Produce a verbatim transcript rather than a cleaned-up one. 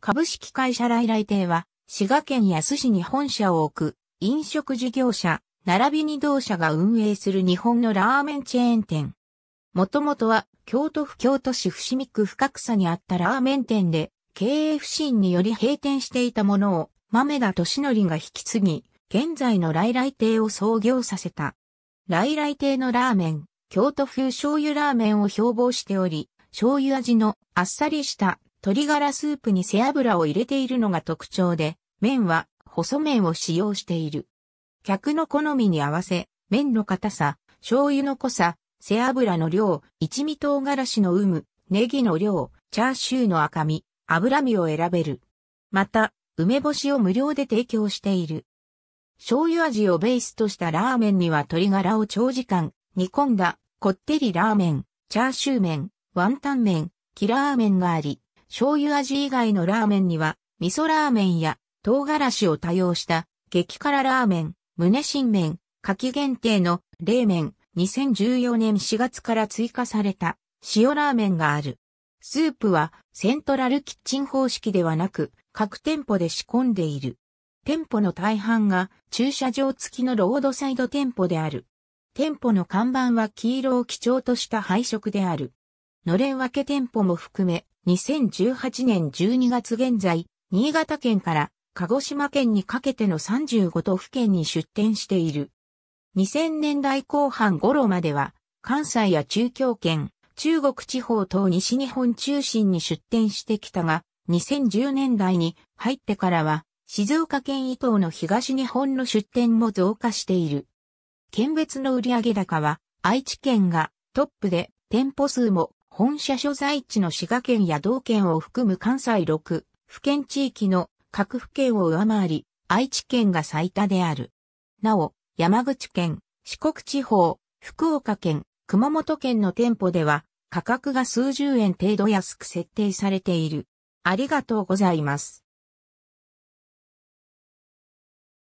株式会社来来亭は、滋賀県野洲市に本社を置く、飲食事業者、並びに同社が運営する日本のラーメンチェーン店。もともとは、京都府京都市伏見区深草にあったラーメン店で、経営不振により閉店していたものを、豆田俊則が引き継ぎ、現在の来来亭を創業させた。来来亭のラーメン、京都風醤油ラーメンを標榜しており、醤油味のあっさりした鶏ガラスープに背脂を入れているのが特徴で、麺は細麺を使用している。客の好みに合わせ、麺の硬さ、醤油の濃さ、背脂の量、一味唐辛子の有無、ネギの量、チャーシューの赤身、脂身を選べる。また、梅干しを無料で提供している。醤油味をベースとしたラーメンには鶏ガラを長時間煮込んだこってりラーメン、チャーシュー麺、ワンタン麺、キラー麺があり、醤油味以外のラーメンには味噌ラーメンや唐辛子を多用した激辛ラーメン、胸新麺、夏季限定の冷麺、にせんじゅうよねんしがつから追加された塩ラーメンがある。スープはセントラルキッチン方式ではなく各店舗で仕込んでいる。店舗の大半が駐車場付きのロードサイド店舗である。店舗の看板は黄色を基調とした配色である。のれん分け店舗も含め、にせんじゅうはちねんじゅうにがつ現在、新潟県から鹿児島県にかけてのさんじゅうごとふけんに出店している。にせんねんだいこうはん頃までは、関西や中京圏、中国地方等西日本中心に出店してきたが、にせんじゅうねんだいに入ってからは、静岡県以東の東日本の出店も増加している。県別の売上高は、愛知県がトップで、店舗数も本社所在地の滋賀県や同県を含む関西ろくふけん地域の各府県を上回り、愛知県が最多である。なお、山口県、四国地方、福岡県、熊本県の店舗では、価格がすうじゅうえん程度安く設定されている。ありがとうございます。